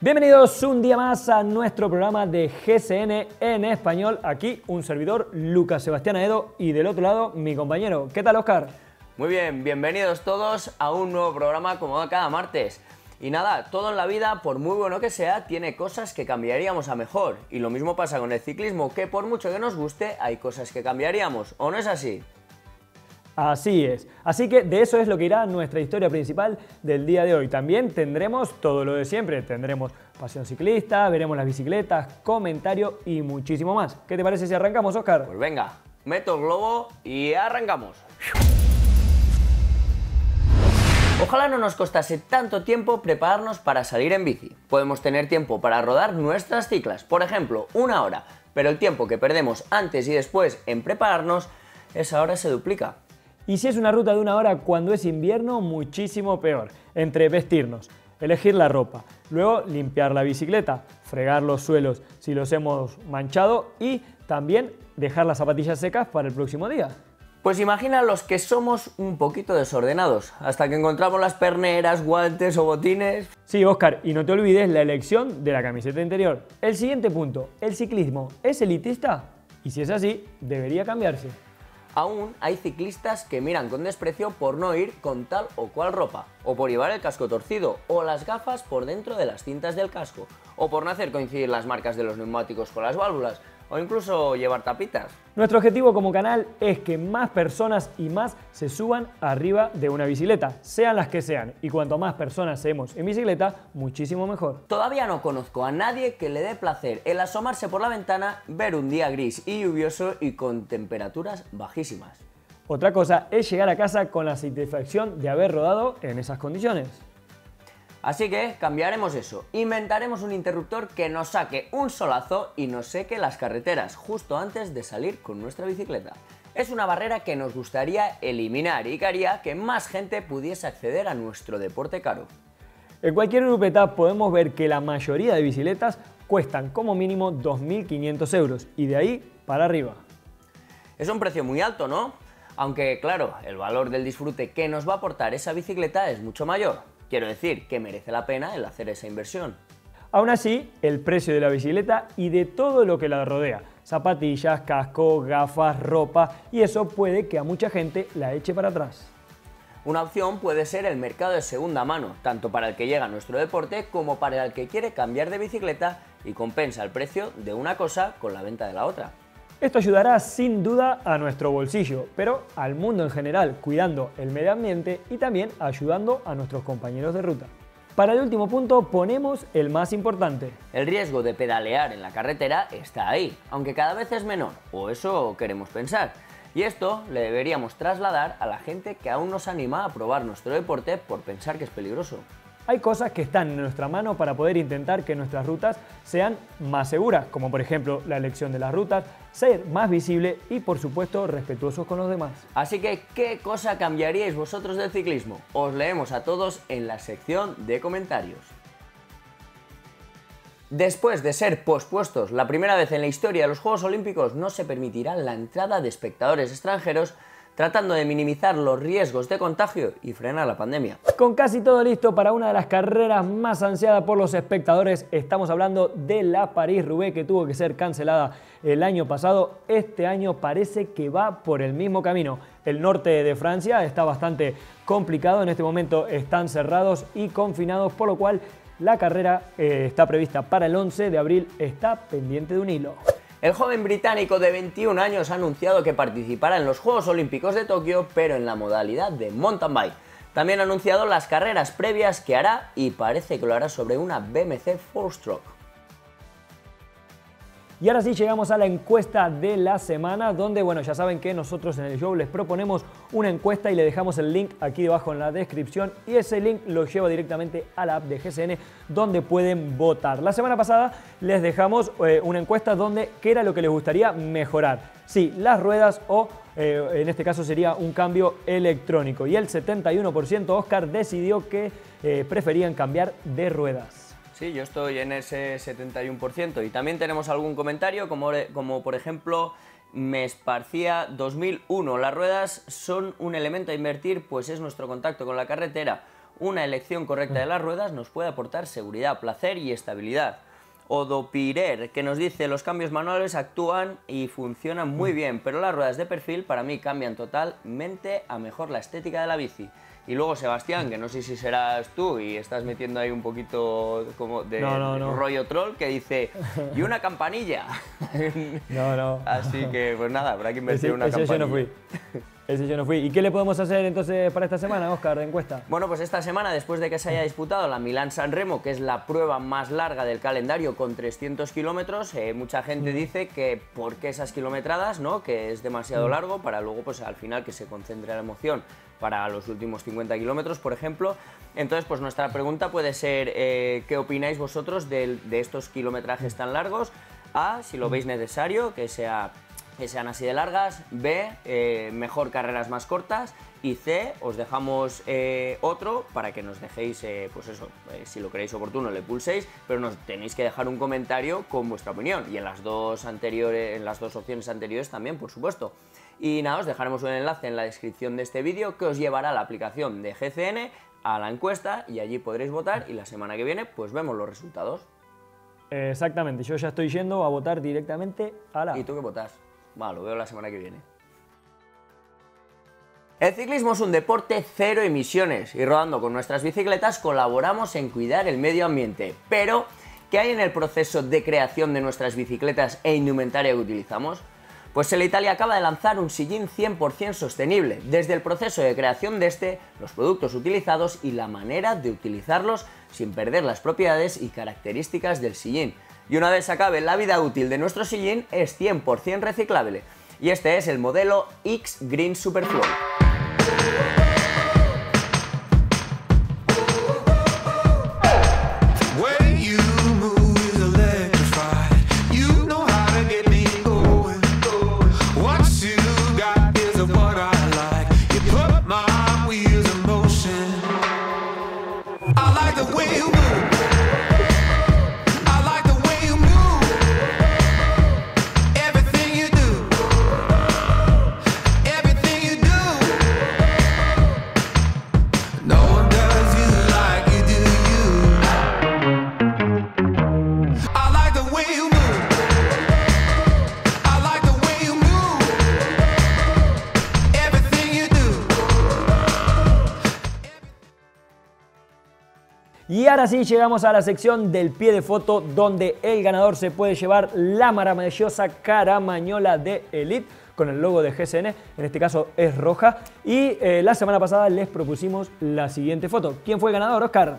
Bienvenidos un día más a nuestro programa de GCN en español. Aquí un servidor, Lucas Sebastián Aedo, y del otro lado mi compañero. ¿Qué tal, Oscar? Muy bien, bienvenidos todos a un nuevo programa como cada martes. Y nada, todo en la vida, por muy bueno que sea, tiene cosas que cambiaríamos a mejor. Y lo mismo pasa con el ciclismo, que por mucho que nos guste, hay cosas que cambiaríamos, ¿o no es así? Así es. Así que de eso es lo que irá nuestra historia principal del día de hoy. También tendremos todo lo de siempre. Tendremos pasión ciclista, veremos las bicicletas, comentario y muchísimo más. ¿Qué te parece si arrancamos, Oscar? Pues venga, meto el globo y arrancamos. Ojalá no nos costase tanto tiempo prepararnos para salir en bici. Podemos tener tiempo para rodar nuestras ciclas, por ejemplo, una hora. Pero el tiempo que perdemos antes y después en prepararnos, esa hora se duplica. Y si es una ruta de una hora cuando es invierno, muchísimo peor. Entre vestirnos, elegir la ropa, luego limpiar la bicicleta, fregar los suelos si los hemos manchado y también dejar las zapatillas secas para el próximo día. Pues imagina los que somos un poquito desordenados, hasta que encontramos las perneras, guantes o botines. Sí, Óscar, y no te olvides la elección de la camiseta interior. El siguiente punto, ¿el ciclismo es elitista? Y si es así, debería cambiarse. Aún hay ciclistas que miran con desprecio por no ir con tal o cual ropa, o por llevar el casco torcido, o las gafas por dentro de las cintas del casco, o por no hacer coincidir las marcas de los neumáticos con las válvulas, o incluso llevar tapitas. Nuestro objetivo como canal es que más personas y más se suban arriba de una bicicleta, sean las que sean, y cuanto más personas seamos en bicicleta, muchísimo mejor. Todavía no conozco a nadie que le dé placer el asomarse por la ventana, ver un día gris y lluvioso y con temperaturas bajísimas. Otra cosa es llegar a casa con la satisfacción de haber rodado en esas condiciones. Así que cambiaremos eso, inventaremos un interruptor que nos saque un solazo y nos seque las carreteras justo antes de salir con nuestra bicicleta. Es una barrera que nos gustaría eliminar y que haría que más gente pudiese acceder a nuestro deporte caro. En cualquier grupeta podemos ver que la mayoría de bicicletas cuestan como mínimo 2.500 euros y de ahí para arriba. Es un precio muy alto, ¿no? Aunque claro, el valor del disfrute que nos va a aportar esa bicicleta es mucho mayor. Quiero decir que merece la pena el hacer esa inversión. Aún así, el precio de la bicicleta y de todo lo que la rodea, zapatillas, casco, gafas, ropa, y eso puede que a mucha gente la eche para atrás. Una opción puede ser el mercado de segunda mano, tanto para el que llega a nuestro deporte como para el que quiere cambiar de bicicleta y compensa el precio de una cosa con la venta de la otra. Esto ayudará sin duda a nuestro bolsillo, pero al mundo en general, cuidando el medio ambiente y también ayudando a nuestros compañeros de ruta. Para el último punto ponemos el más importante. El riesgo de pedalear en la carretera está ahí, aunque cada vez es menor, o eso queremos pensar. Y esto le deberíamos trasladar a la gente que aún nos anima a probar nuestro deporte por pensar que es peligroso. Hay cosas que están en nuestra mano para poder intentar que nuestras rutas sean más seguras, como por ejemplo la elección de las rutas, ser más visible y por supuesto respetuosos con los demás. Así que, ¿qué cosa cambiaríais vosotros del ciclismo? Os leemos a todos en la sección de comentarios. Después de ser pospuestos la primera vez en la historia de los Juegos Olímpicos, no se permitirá la entrada de espectadores extranjeros, tratando de minimizar los riesgos de contagio y frenar la pandemia. Con casi todo listo para una de las carreras más ansiadas por los espectadores, estamos hablando de la París-Roubaix, que tuvo que ser cancelada el año pasado. Este año parece que va por el mismo camino. El norte de Francia está bastante complicado, en este momento están cerrados y confinados, por lo cual la carrera está prevista para el 11 de abril, está pendiente de un hilo. El joven británico de 21 años ha anunciado que participará en los Juegos Olímpicos de Tokio, pero en la modalidad de mountain bike. También ha anunciado las carreras previas que hará y parece que lo hará sobre una BMC Fourstroke. Y ahora sí llegamos a la encuesta de la semana, donde bueno, ya saben que nosotros en el show les proponemos una encuesta y le dejamos el link aquí debajo en la descripción, y ese link lo lleva directamente a la app de GCN donde pueden votar. La semana pasada les dejamos una encuesta donde qué era lo que les gustaría mejorar. Sí, las ruedas o en este caso sería un cambio electrónico, y el 71% Oscar decidió que preferían cambiar de ruedas. Sí, yo estoy en ese 71%. Y también tenemos algún comentario, como por ejemplo, me esparcía 2001. Las ruedas son un elemento a invertir, pues es nuestro contacto con la carretera. Una elección correcta de las ruedas nos puede aportar seguridad, placer y estabilidad. Odopirer, que nos dice, los cambios manuales actúan y funcionan muy bien, pero las ruedas de perfil para mí cambian totalmente a mejor la estética de la bici. Y luego Sebastián, que no sé si serás tú y estás metiendo ahí un poquito como de rollo troll, que dice, y una campanilla. Así que pues nada, habrá que invertir una campanilla. Ese yo no fui. ¿Y qué le podemos hacer entonces para esta semana, Oscar, de encuesta? Bueno, pues esta semana, después de que se haya disputado la Milán-San Remo, que es la prueba más larga del calendario con 300 kilómetros, mucha gente dice que por qué esas kilometradas, ¿no? Que es demasiado largo para luego, pues al final, que se concentre la emoción para los últimos 50 kilómetros, por ejemplo. Entonces, pues nuestra pregunta puede ser, ¿qué opináis vosotros de estos kilometrajes tan largos? A, si lo veis necesario, que sean así de largas. B, mejor carreras más cortas. Y C, os dejamos otro para que nos dejéis, pues eso, si lo creéis oportuno le pulséis, pero nos tenéis que dejar un comentario con vuestra opinión. Y en las dos anteriores, en las dos opciones anteriores también, por supuesto. Y nada, os dejaremos un enlace en la descripción de este vídeo que os llevará a la aplicación de GCN, a la encuesta, y allí podréis votar, y la semana que viene pues vemos los resultados. Exactamente, yo ya estoy yendo a votar directamente a la... ¿Y tú qué votás? Va, lo veo la semana que viene. El ciclismo es un deporte cero emisiones y rodando con nuestras bicicletas colaboramos en cuidar el medio ambiente. Pero, ¿qué hay en el proceso de creación de nuestras bicicletas e indumentaria que utilizamos? Pues Selle Italia acaba de lanzar un sillín 100% sostenible. Desde el proceso de creación de este, los productos utilizados y la manera de utilizarlos sin perder las propiedades y características del sillín. Y una vez acabe la vida útil de nuestro sillín, es 100% reciclable. Y este es el modelo X Green Superflow. Y ahora sí llegamos a la sección del pie de foto, donde el ganador se puede llevar la maravillosa caramañola de Elite con el logo de GCN, en este caso es roja. Y la semana pasada les propusimos la siguiente foto. ¿Quién fue el ganador, Oscar?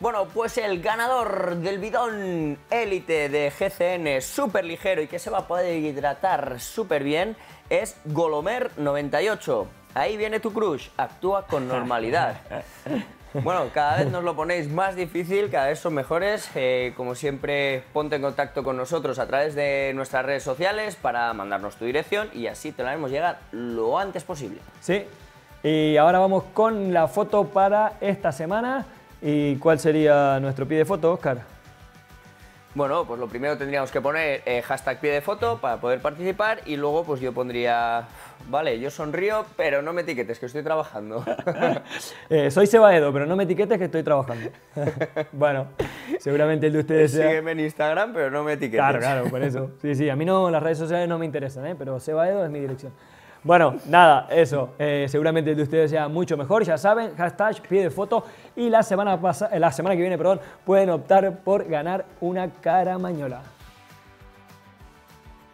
Bueno, pues el ganador del bidón Elite de GCN, súper ligero y que se va a poder hidratar súper bien, es Golomer98. Ahí viene tu crush, actúa con normalidad. Bueno, cada vez nos lo ponéis más difícil, cada vez son mejores. Como siempre, ponte en contacto con nosotros a través de nuestras redes sociales para mandarnos tu dirección y así te la haremos llegar lo antes posible. Sí, y ahora vamos con la foto para esta semana. ¿Y cuál sería nuestro pie de foto, Oscar? Bueno, pues lo primero tendríamos que poner hashtag pie de foto para poder participar y luego pues yo pondría... Vale, yo sonrío, pero no me etiquetes, que estoy trabajando. Soy Seba Edo, pero no me etiquetes, que estoy trabajando. Bueno, seguramente el de ustedes sea... Sígueme en Instagram, pero no me etiquetes. Claro, claro, por eso. Sí, sí, a mí no, las redes sociales no me interesan, pero Seba Edo es mi dirección. Bueno, nada, eso. Seguramente el de ustedes sea mucho mejor. Ya saben, hashtag pie de foto. Y la semana que viene, perdón, pueden optar por ganar una caramañola.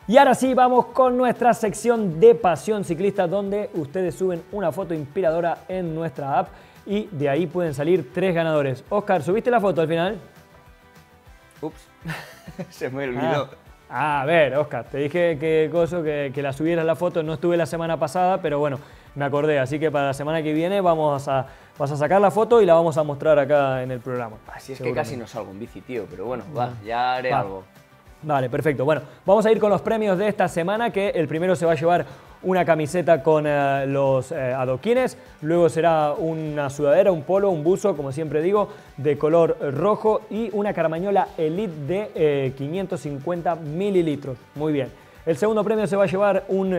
Y ahora sí, vamos con nuestra sección de Pasión Ciclista, donde ustedes suben una foto inspiradora en nuestra app y de ahí pueden salir tres ganadores. Oscar, ¿subiste la foto al final? Ups, se me olvidó. A ver, Oscar, te dije que la subieras la foto. No estuve la semana pasada, pero bueno, me acordé. Así que para la semana que viene vas a sacar la foto y la vamos a mostrar acá en el programa. Así es que casi no salgo en bici, tío, pero bueno, ya haré algo. Vale, perfecto. Bueno, vamos a ir con los premios de esta semana, que el primero se va a llevar una camiseta con los adoquines, luego será una sudadera, un polo, un buzo, como siempre digo, de color rojo y una caramañola Elite de 550 mililitros. Muy bien. El segundo premio se va a llevar un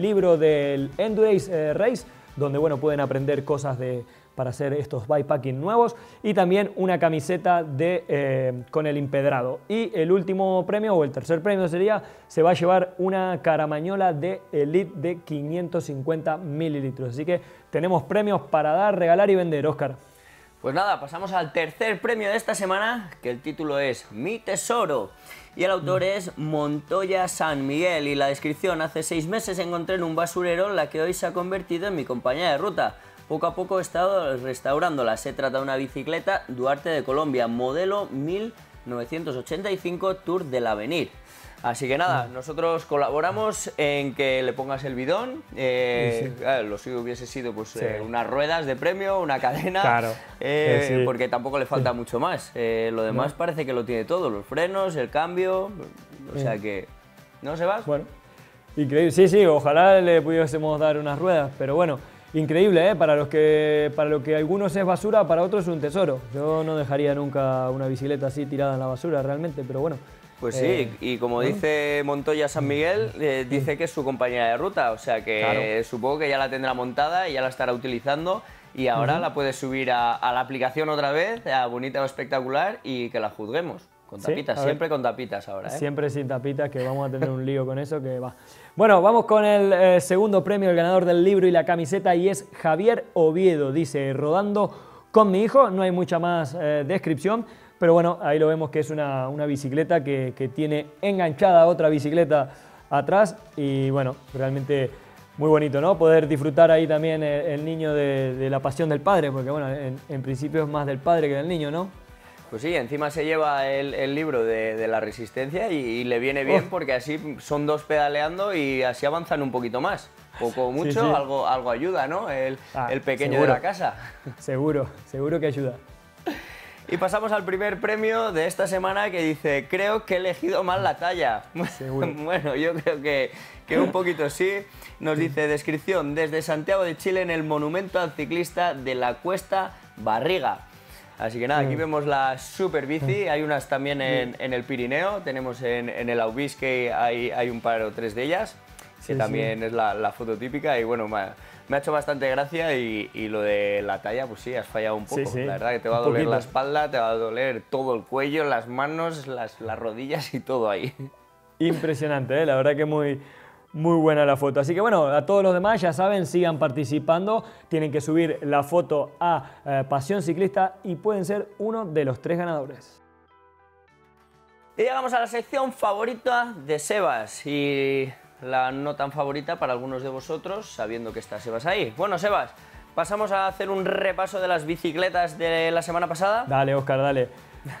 libro del Endurance Race, donde bueno, pueden aprender cosas de para hacer estos bikepacking nuevos, y también una camiseta de, con el empedrado. Y el último premio, o el tercer premio sería, se va a llevar una caramañola de Elite de 550 mililitros. Así que tenemos premios para dar, regalar y vender, Oscar. Pues nada, pasamos al tercer premio de esta semana, que el título es Mi Tesoro. Y el autor es Montoya San Miguel, y la descripción: hace 6 meses encontré en un basurero la que hoy se ha convertido en mi compañía de ruta. Poco a poco he estado restaurándola. Se trata de una bicicleta Duarte de Colombia, modelo 1985 Tour del Avenir. Así que nada, nosotros colaboramos en que le pongas el bidón, sí. Lo suyo hubiese sido pues, sí, unas ruedas de premio, una cadena, claro, sí, porque tampoco le falta mucho más. Lo demás no, parece que lo tiene todo, los frenos, el cambio, o sea que... ¿No, Sebas? Bueno, increíble, sí, sí, ojalá le pudiésemos dar unas ruedas, pero bueno, increíble, ¿eh? Para lo que algunos es basura, para otros es un tesoro. Yo no dejaría nunca una bicicleta así tirada en la basura realmente, pero bueno. Pues sí, y como dice Montoya San Miguel, dice que es su compañera de ruta, o sea que claro, supongo que ya la tendrá montada y ya la estará utilizando, y ahora la puedes subir a la aplicación otra vez, a Bonita o Espectacular, y que la juzguemos. Con tapitas, sí, siempre con tapitas ahora, ¿eh? Siempre sin tapitas, que vamos a tener un lío con eso, que va. Bueno, vamos con el segundo premio, el ganador del libro y la camiseta, y es Javier Oviedo. Dice, rodando con mi hijo, no hay mucha más descripción, pero bueno, ahí lo vemos que es una bicicleta que tiene enganchada otra bicicleta atrás, y bueno, realmente muy bonito, ¿no? Poder disfrutar ahí también el niño de la pasión del padre, porque bueno, en principio es más del padre que del niño, ¿no? Pues sí, encima se lleva el libro de la resistencia y le viene bien porque así son dos pedaleando y así avanzan un poquito más. Poco o mucho, sí, sí, algo ayuda, ¿no? El pequeño seguro, de la casa. Seguro, seguro que ayuda. Y pasamos al primer premio de esta semana, que dice, creo que he elegido mal la talla. Seguro. Bueno, yo creo que un poquito sí. Nos dice, descripción, desde Santiago de Chile en el monumento al ciclista de la Cuesta Barriga. Así que nada, aquí vemos la super bici, hay unas también en el Pirineo, tenemos en el Aubisque, hay un par o tres de ellas, que sí, también sí, es la foto típica, y bueno, me ha hecho bastante gracia, y lo de la talla, pues sí, has fallado un poco, sí, sí, la verdad que te va a doler poquito la espalda, te va a doler todo el cuello, las manos, las rodillas y todo ahí. Impresionante, ¿eh? La verdad que muy... muy buena la foto. Así que bueno, a todos los demás ya saben, sigan participando. Tienen que subir la foto a Pasión Ciclista y pueden ser uno de los 3 ganadores. Y llegamos a la sección favorita de Sebas y la no tan favorita para algunos de vosotros, sabiendo que está Sebas ahí. Bueno, Sebas, pasamos a hacer un repaso de las bicicletas de la semana pasada. Dale, Oscar, dale,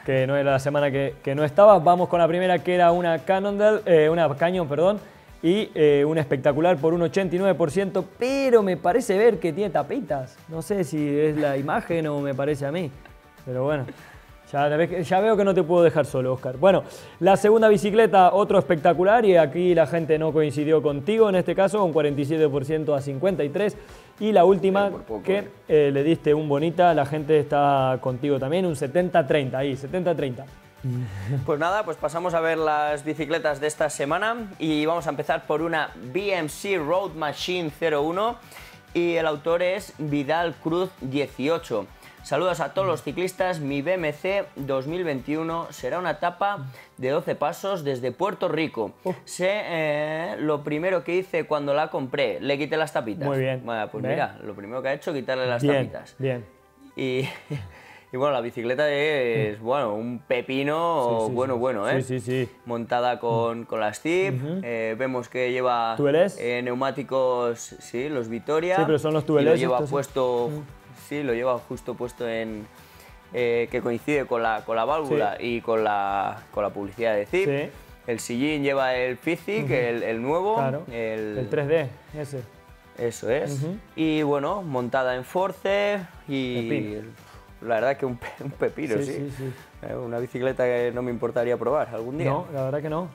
que no era la semana que no estaba. Vamos con la primera, que era una Cannondale, una Canyon, perdón, y un espectacular por un 89%, pero me parece ver que tiene tapitas. No sé si es la imagen o me parece a mí, pero bueno, ya veo que no te puedo dejar solo, Oscar. Bueno, la segunda bicicleta, otro espectacular, y aquí la gente no coincidió contigo, en este caso, un 47% a 53%. Y la última, poco, que le diste un bonita, la gente está contigo también, un 70-30, ahí, 70-30. Pues nada, pues pasamos a ver las bicicletas de esta semana y vamos a empezar por una BMC Road Machine 01 y el autor es Vidal Cruz 18. Saludos a todos los ciclistas, mi BMC 2021 será una etapa de 12 pasos desde Puerto Rico. Sé lo primero que hice cuando la compré, le quité las tapitas. Muy bien. Bueno, pues mira, lo primero que ha hecho, quitarle las tapitas. Bien, bien. Y bueno, la bicicleta es, bueno, un pepino, sí, sí, bueno, sí, bueno, ¿eh? Sí, sí, sí. Montada con las Zip, vemos que lleva neumáticos, sí, los Vittoria. Sí, pero son los tubeles. Lo lleva puesto, sí, lo lleva justo puesto en, que coincide con la válvula, sí, y con la publicidad de Zip. Sí. El sillín lleva el Fizik, el nuevo. Claro, el 3D, ese. Eso es. Y bueno, montada en Force y... La verdad que un pepino, sí, sí, sí, sí. Una bicicleta que no me importaría probar algún día. No, la verdad que no.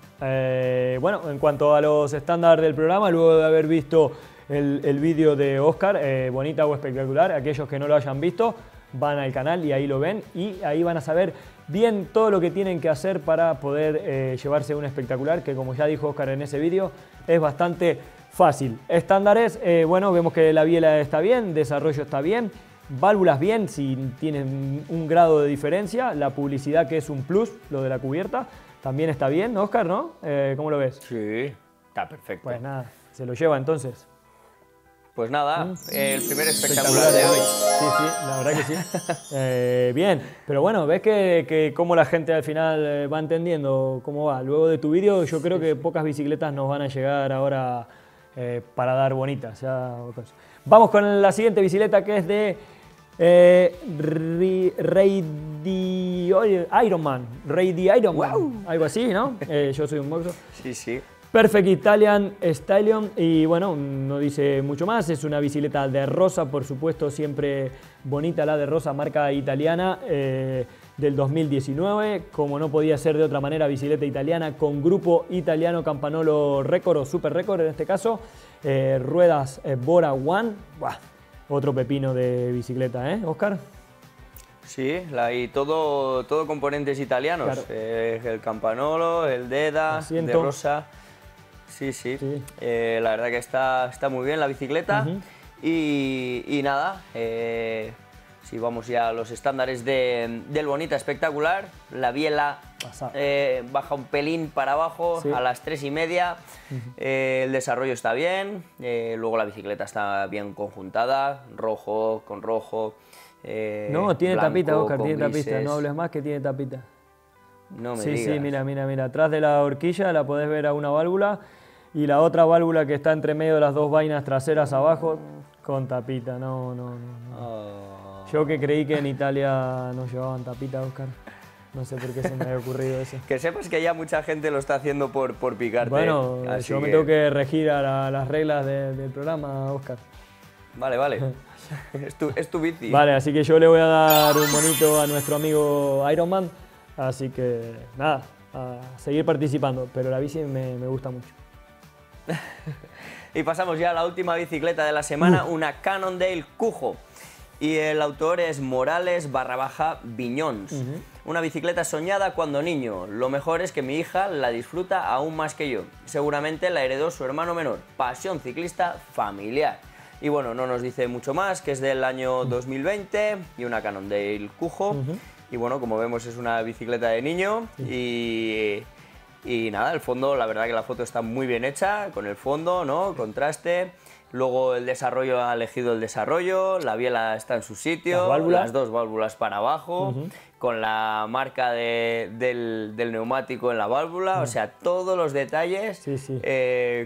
Bueno, en cuanto a los estándares del programa, luego de haber visto el vídeo de Oscar, Bonita o Espectacular, aquellos que no lo hayan visto, van al canal y ahí lo ven, y ahí van a saber bien todo lo que tienen que hacer para poder llevarse un espectacular, que como ya dijo Oscar en ese vídeo, es bastante fácil. Estándares, bueno, vemos que la biela está bien, desarrollo está bien, válvulas bien, si tienen un grado de diferencia, la publicidad que es un plus, lo de la cubierta, también está bien, Oscar, ¿no? ¿Cómo lo ves? Sí, está perfecto. Pues nada, se lo lleva entonces. Pues nada, el primer espectacular de hoy. Sí, sí, la verdad que sí. Bien, pero bueno, ves que cómo la gente al final va entendiendo cómo va. Luego de tu vídeo yo creo que pocas bicicletas nos van a llegar ahora para dar bonitas. Ya. Vamos con la siguiente bicicleta que es de Rey de Iron Man. Rey de Iron Man, wow. Algo así, ¿no? Yo soy un boxer. Sí, sí. Perfect Italian Stallion, y bueno, no dice mucho más, es una bicicleta de Rosa, por supuesto, siempre bonita la de Rosa, marca italiana del 2019, como no podía ser de otra manera, bicicleta italiana con grupo italiano Campagnolo Récord o Super Récord en este caso, ruedas Bora One, ¡buah! Otro pepino de bicicleta, ¿eh, Oscar? Sí, y todo componentes italianos, claro. El Campagnolo, el Deda, De Rosa. Sí, sí. Sí. La verdad que está muy bien la bicicleta. Uh-huh. y nada, si vamos ya a los estándares del Bonita Espectacular, la biela baja un pelín para abajo, sí, a las 3:30. Uh-huh. El desarrollo está bien, luego la bicicleta está bien conjuntada, rojo con rojo. No, tiene blanco, tapita, Oscar, tiene grises. Tapita, no hables más que tiene tapita. No me digas. Sí, mira, atrás de la horquilla la podés ver a una válvula. Y la otra válvula que está entre medio de las dos vainas traseras abajo, con tapita, no. Oh. Yo que creí que en Italia no llevaban tapita, Oscar. No sé por qué se me había ocurrido eso. Que sepas que ya mucha gente lo está haciendo por picarte. Bueno, yo me tengo que regir a las reglas del programa, Oscar. Vale. Es tu bici. Vale, así que yo le voy a dar un bonito a nuestro amigo Ironman. Así que nada, a seguir participando, pero la bici me gusta mucho. Y pasamos ya a la última bicicleta de la semana, una Cannondale Cujo. Y el autor es Morales/Viñón. Uh-huh. Una bicicleta soñada cuando niño. Lo mejor es que mi hija la disfruta aún más que yo. Seguramente la heredó su hermano menor. Pasión ciclista familiar. Y bueno, no nos dice mucho más, que es del año 2020 y una Cannondale Cujo. Uh-huh. Y bueno, como vemos es una bicicleta de niño, sí. y nada, el fondo, la verdad que la foto está muy bien hecha, con el fondo, ¿no? Contraste, luego el desarrollo, ha elegido el desarrollo, la biela está en su sitio, las dos válvulas para abajo, uh-huh, con la marca del neumático en la válvula, uh-huh, o sea, todos los detalles, sí.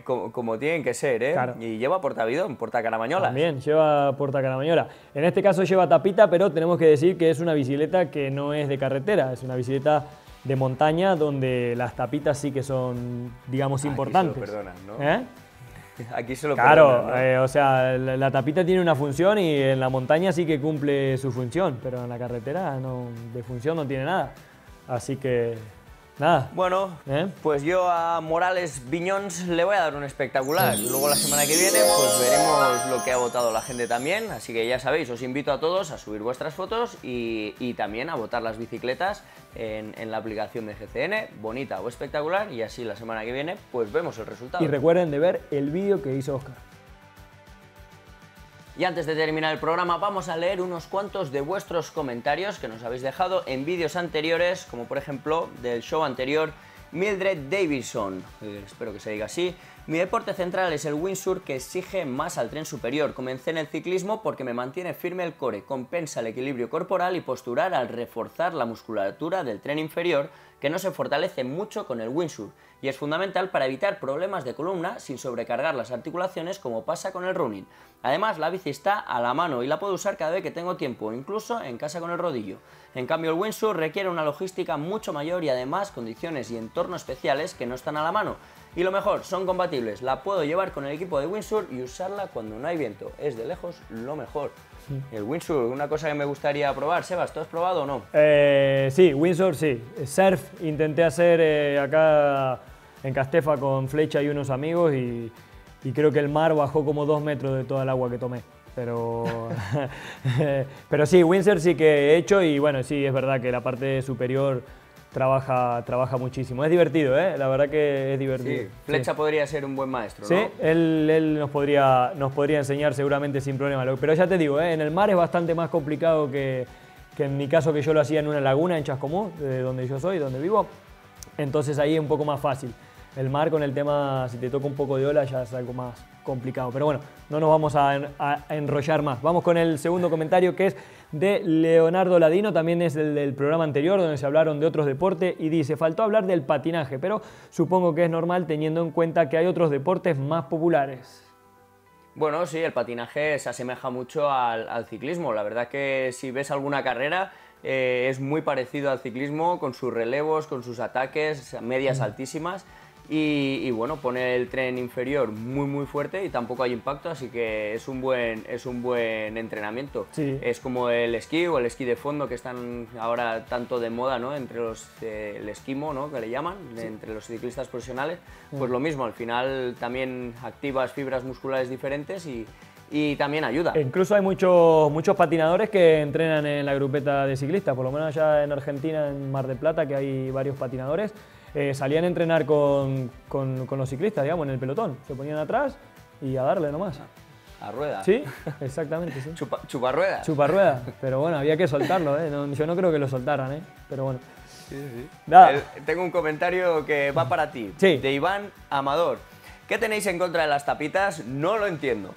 Como tienen que ser, ¿eh? Claro. Y lleva portavidón, portacaramañola. También lleva portacaramañola. En este caso lleva tapita, pero tenemos que decir que es una bicicleta que no es de carretera, es una bicicleta de montaña donde las tapitas sí que son, digamos, importantes. Aquí se lo perdonan, ¿no? ¿Eh? Aquí se lo perdonan, ¿no? O sea, la tapita tiene una función y en la montaña sí que cumple su función, pero en la carretera no, de función no tiene nada. Así que, nada. Bueno, pues yo a Morales Viñón le voy a dar un espectacular. Sí. Luego la semana que viene pues veremos lo que ha votado la gente también. Así que ya sabéis, os invito a todos a subir vuestras fotos y también a votar las bicicletas en la aplicación de GCN, bonita o espectacular, y así la semana que viene pues vemos el resultado. Y recuerden de ver el vídeo que hizo Oscar. Y antes de terminar el programa vamos a leer unos cuantos de vuestros comentarios que nos habéis dejado en vídeos anteriores, como por ejemplo del show anterior, Mildred Davidson, espero que se diga así. Mi deporte central es el windsurf, que exige más al tren superior. Comencé en el ciclismo porque me mantiene firme el core, compensa el equilibrio corporal y postural al reforzar la musculatura del tren inferior, que no se fortalece mucho con el windsurf, y es fundamental para evitar problemas de columna sin sobrecargar las articulaciones como pasa con el running. Además, la bici está a la mano y la puedo usar cada vez que tengo tiempo, incluso en casa con el rodillo. En cambio, el windsurf requiere una logística mucho mayor y además condiciones y entornos especiales que no están a la mano. Y lo mejor, son compatibles, la puedo llevar con el equipo de windsurf y usarla cuando no hay viento, es de lejos lo mejor. Sí. El windsurf, una cosa que me gustaría probar. Sebas, ¿tú has probado o no? Sí, windsurf sí. Surf intenté hacer acá en Castefa con Flecha y unos amigos y creo que el mar bajó como 2 metros de toda el agua que tomé. Pero sí, windsurf sí que he hecho y bueno, sí, es verdad que la parte superior Trabaja muchísimo. Es divertido, ¿eh? La verdad que es divertido. Sí, Flecha podría ser un buen maestro, ¿no? Sí, él nos podría enseñar seguramente sin problema. Pero ya te digo, ¿eh? En el mar es bastante más complicado que en mi caso, que yo lo hacía en una laguna en Chascomú, de donde yo soy, donde vivo. Entonces ahí es un poco más fácil. El mar con el tema, si te toca un poco de ola, ya es algo más complicado. Pero bueno, no nos vamos a enrollar más. Vamos con el segundo comentario, que es de Leonardo Ladino, también es el del programa anterior donde se hablaron de otros deportes, y dice: faltó hablar del patinaje, pero supongo que es normal teniendo en cuenta que hay otros deportes más populares. Bueno, sí, el patinaje se asemeja mucho al ciclismo. La verdad que si ves alguna carrera, es muy parecido al ciclismo, con sus relevos, con sus ataques, medias altísimas. Y bueno, pone el tren inferior muy muy fuerte y tampoco hay impacto, así que es un buen entrenamiento. Sí. Es como el esquí o el esquí de fondo, que están ahora tanto de moda, ¿no? Entre los el esquimo, ¿no? Que le llaman, sí, entre los ciclistas profesionales. Sí. Pues lo mismo, al final también activas fibras musculares diferentes y también ayuda. Incluso hay muchos patinadores que entrenan en la grupeta de ciclistas, por lo menos allá en Argentina, en Mar del Plata, que hay varios patinadores. Salían a entrenar con los ciclistas, digamos, en el pelotón. Se ponían atrás y a darle nomás. ¿A rueda? Sí, exactamente. Sí. ¿Chuparrueda? Chuparrueda, pero bueno, había que soltarlo, ¿eh? No, yo no creo que lo soltaran, ¿eh? Pero bueno. Sí, sí. Nada. Tengo un comentario que va para ti, sí, de Iván Amador. ¿Qué tenéis en contra de las tapitas? No lo entiendo.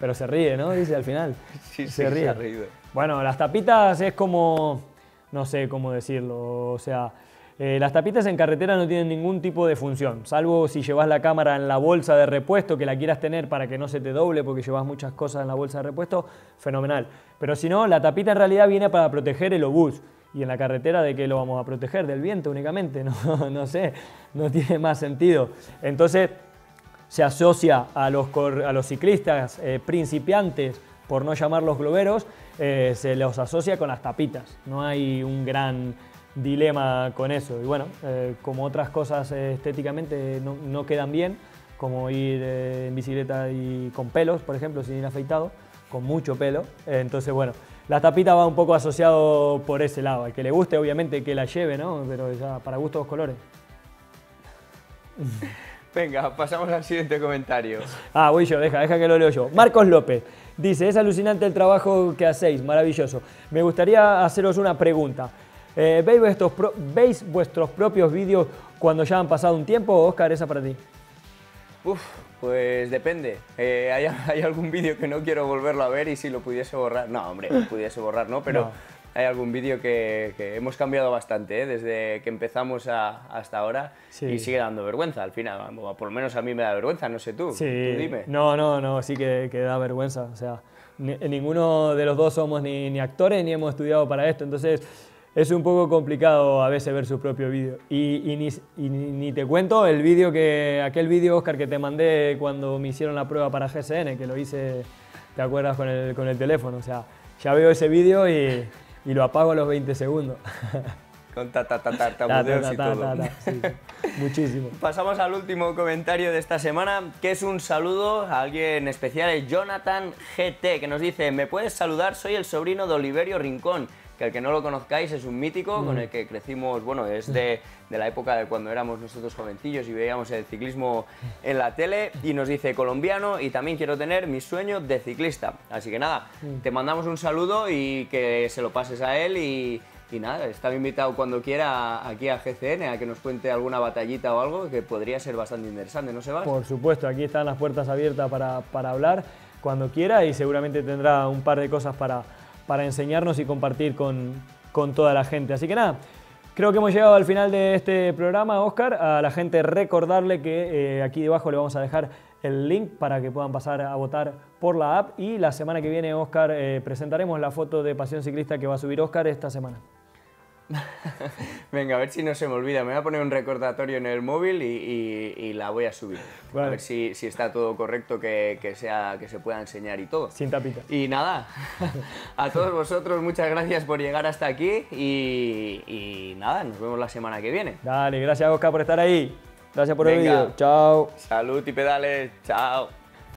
Pero se ríe, ¿no? Dice al final. Sí, se ríe. Se ha reído. Bueno, las tapitas es como... no sé cómo decirlo, o sea... las tapitas en carretera no tienen ningún tipo de función, salvo si llevas la cámara en la bolsa de repuesto, que la quieras tener para que no se te doble porque llevas muchas cosas en la bolsa de repuesto, fenomenal. Pero si no, la tapita en realidad viene para proteger el obús. Y en la carretera, ¿de qué lo vamos a proteger? Del viento únicamente, no sé, no tiene más sentido. Entonces se asocia a los ciclistas principiantes, por no llamarlos globeros, se los asocia con las tapitas. No hay un gran dilema con eso. Y bueno, como otras cosas estéticamente no quedan bien, como ir en bicicleta y con pelos, por ejemplo, sin ir afeitado, con mucho pelo. Entonces, bueno, la tapita va un poco asociado por ese lado. Al que le guste, obviamente, que la lleve, ¿no? Pero ya para gustos, colores. Venga, pasamos al siguiente comentario. Ah, voy yo, deja que lo leo yo. Marcos López dice: es alucinante el trabajo que hacéis, maravilloso. Me gustaría haceros una pregunta. ¿Veis vuestros propios vídeos cuando ya han pasado un tiempo? Oscar, esa para ti. Uf, pues depende. Hay algún vídeo que no quiero volverlo a ver, y si lo pudiese borrar... No, hombre, lo pudiese borrar, no, pero no. Hay algún vídeo que hemos cambiado bastante, ¿eh? Desde que empezamos hasta ahora, sí, y sigue dando vergüenza al final. Por lo menos a mí me da vergüenza, no sé tú, sí, tú dime. No, sí que da vergüenza. O sea, ninguno de los dos somos ni actores ni hemos estudiado para esto, entonces... es un poco complicado a veces ver su propio vídeo. Y ni te cuento el vídeo aquel vídeo, Oscar, que te mandé cuando me hicieron la prueba para GCN, que lo hice, ¿te acuerdas? Con el teléfono. O sea, ya veo ese vídeo y lo apago a los 20 segundos. Con tartamudeos y todo. Sí, muchísimo. Pasamos al último comentario de esta semana, que es un saludo a alguien especial, el Jonathan GT, que nos dice: me puedes saludar, soy el sobrino de Oliverio Rincón, que al que no lo conozcáis es un mítico con el que crecimos, bueno, es de la época de cuando éramos nosotros jovencillos y veíamos el ciclismo en la tele, y nos dice: colombiano, y también quiero tener mi sueño de ciclista. Así que nada, te mandamos un saludo y que se lo pases a él, y nada, está invitado cuando quiera aquí a GCN a que nos cuente alguna batallita o algo que podría ser bastante interesante, ¿no, Sebas? Por supuesto, aquí están las puertas abiertas para hablar cuando quiera, y seguramente tendrá un par de cosas para enseñarnos y compartir con toda la gente. Así que nada, creo que hemos llegado al final de este programa, Oscar. A la gente recordarle que aquí debajo le vamos a dejar el link para que puedan pasar a votar por la app, y la semana que viene, Oscar, presentaremos la foto de Pasión Ciclista que va a subir Oscar esta semana. Venga, a ver si no se me olvida. Me voy a poner un recordatorio en el móvil y la voy a subir. Vale. A ver si está todo correcto, que se pueda enseñar y todo. Sin tapitas. Y nada, a todos vosotros muchas gracias por llegar hasta aquí y nada, nos vemos la semana que viene. Dale, gracias, Oscar, por estar ahí. Gracias por el vídeo. Chao. Salud y pedales. Chao.